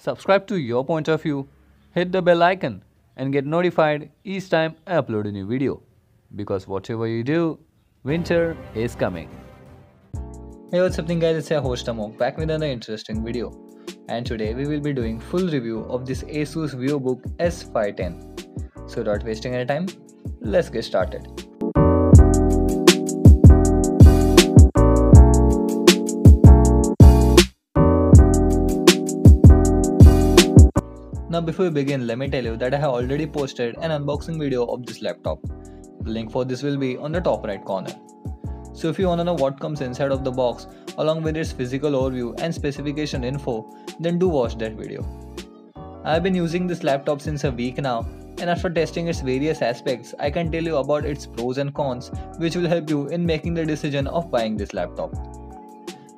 subscribe to your point of view, hit the bell icon and get notified each time I upload a new video. Because whatever you do, winter is coming. Hey, what's happening guys, it's your host Amogh back with another interesting video. And today we will be doing full review of this Asus VivoBook S510. So not wasting any time, let's get started. Now before we begin, let me tell you that I have already posted an unboxing video of this laptop. The link for this will be on the top right corner. So if you wanna know what comes inside of the box along with its physical overview and specification info, then do watch that video. I have been using this laptop since a week now, and after testing its various aspects, I can tell you about its pros and cons, which will help you in making the decision of buying this laptop.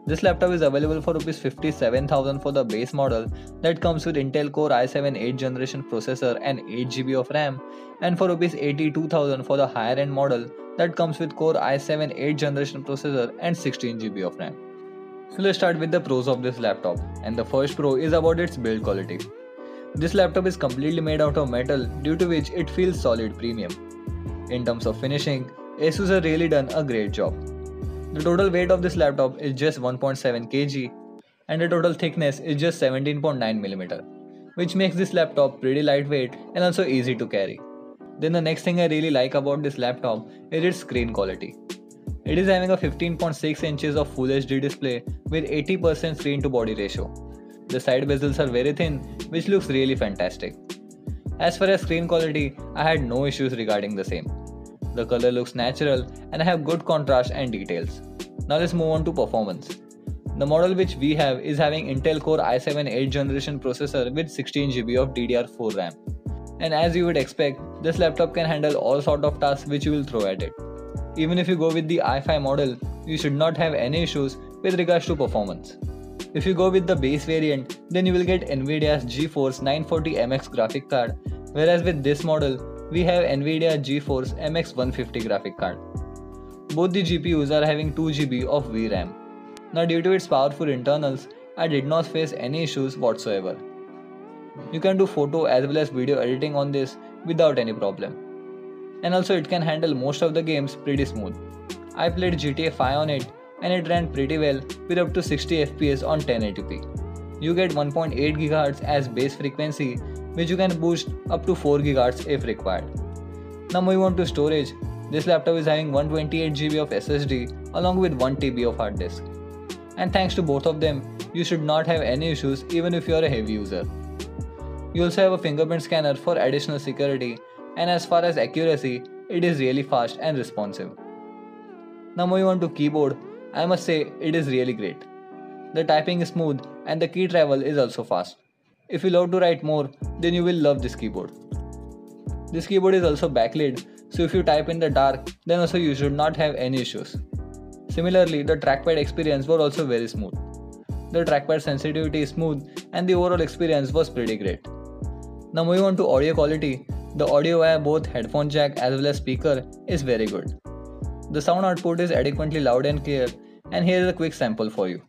This laptop is available for Rs 57,000 for the base model that comes with Intel Core i7 8th generation processor and 8GB of RAM, and for Rs 82,000 for the higher end model that comes with Core i7 8th generation processor and 16GB of RAM. So let's start with the pros of this laptop, and the first pro is about its build quality. This laptop is completely made out of metal, due to which it feels solid premium. In terms of finishing, Asus has really done a great job. The total weight of this laptop is just 1.7 kg and the total thickness is just 17.9 mm, which makes this laptop pretty lightweight and also easy to carry. Then the next thing I really like about this laptop is its screen quality. It is having a 15.6 inches of Full HD display with 80% screen to body ratio. The side bezels are very thin, which looks really fantastic. As far as screen quality, I had no issues regarding the same. The color looks natural and I have good contrast and details. Now let's move on to performance. The model which we have is having Intel Core i7 8th generation processor with 16GB of DDR4 RAM. And as you would expect, this laptop can handle all sort of tasks which you will throw at it. Even if you go with the i5 model, you should not have any issues with regards to performance. If you go with the base variant, then you will get NVIDIA's GeForce 940MX graphic card, whereas with this model, we have NVIDIA GeForce MX150 graphic card. Both the GPUs are having 2GB of VRAM. Now due to its powerful internals, I did not face any issues whatsoever. You can do photo as well as video editing on this without any problem. And also it can handle most of the games pretty smooth. I played GTA 5 on it and it ran pretty well with up to 60 FPS on 1080p. You get 1.8 GHz as base frequency, which you can boost up to 4 GHz if required. Now moving on to storage, this laptop is having 128GB of SSD along with 1TB of hard disk. And thanks to both of them, you should not have any issues even if you are a heavy user. You also have a fingerprint scanner for additional security, and as far as accuracy, it is really fast and responsive. Now moving on to keyboard, I must say it is really great. The typing is smooth and the key travel is also fast. If you love to write more, then you will love this keyboard. This keyboard is also backlit, so if you type in the dark, then also you should not have any issues. Similarly, the trackpad experience was also very smooth. The trackpad sensitivity is smooth and the overall experience was pretty great. Now moving on to audio quality, the audio via both headphone jack as well as speaker is very good. The sound output is adequately loud and clear, and here is a quick sample for you.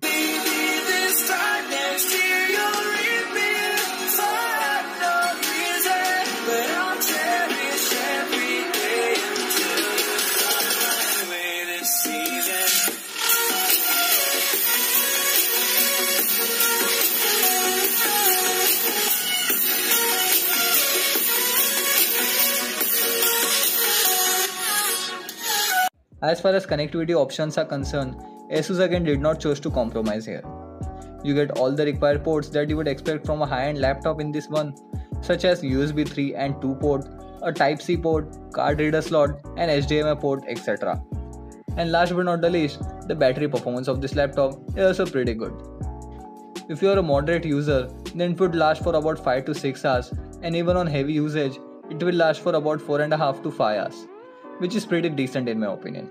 As far as connectivity options are concerned, Asus again did not choose to compromise here. You get all the required ports that you would expect from a high-end laptop in this one, such as USB 3 and 2 port, a Type-C port, card reader slot, and HDMI port, etc. And last but not the least, the battery performance of this laptop is also pretty good. If you are a moderate user, then it would last for about 5 to 6 hours, and even on heavy usage, it will last for about 4.5 to 5 hours. Which is pretty decent in my opinion.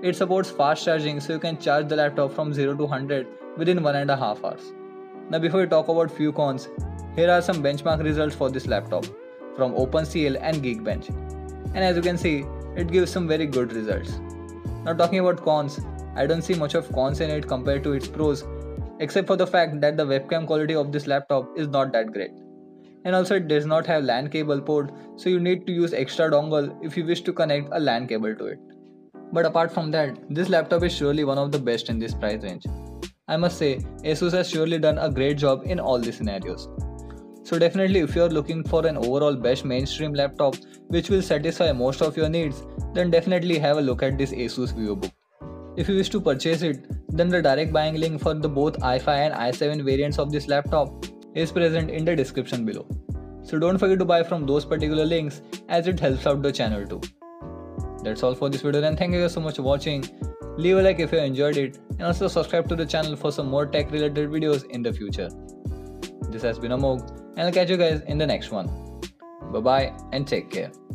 It supports fast charging, so you can charge the laptop from 0 to 100 within 1.5 hours. Now before we talk about few cons, here are some benchmark results for this laptop from OpenCL and Geekbench. And as you can see, it gives some very good results. Now talking about cons, I don't see much of cons in it compared to its pros, except for the fact that the webcam quality of this laptop is not that great. And also it does not have LAN cable port, so you need to use extra dongle if you wish to connect a LAN cable to it. But apart from that, this laptop is surely one of the best in this price range. I must say, Asus has surely done a great job in all the scenarios. So definitely if you are looking for an overall best mainstream laptop which will satisfy most of your needs, then definitely have a look at this Asus VivoBook. If you wish to purchase it, then the direct buying link for the both i5 and i7 variants of this laptop is present in the description below. So don't forget to buy from those particular links as it helps out the channel too. That's all for this video, and thank you guys so much for watching. Leave a like if you enjoyed it and also subscribe to the channel for some more tech related videos in the future. This has been Amogh and I'll catch you guys in the next one. Bye bye and take care.